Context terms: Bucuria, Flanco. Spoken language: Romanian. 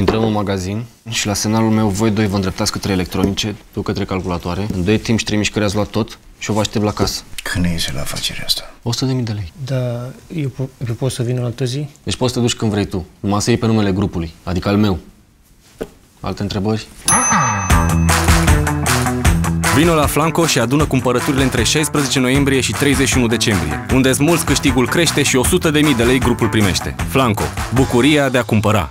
Intrăm în magazin și la semnalul meu voi doi vă îndreptați către electronice, tu către calculatoare. În doi timp și trei mișcări ați luat tot și o vă aștept la casă. Când iese la afacerea asta? 100.000 de lei. Da, eu pot să vin în altă zi? Deci poți să te duci când vrei tu. Numai să iei pe numele grupului, adică al meu. Alte întrebări? Vino la Flanco și adună cumpărăturile între 16 noiembrie și 31 decembrie, unde-ți mulți câștigul crește și 100.000 de lei grupul primește. Flanco. Bucuria de a cumpăra.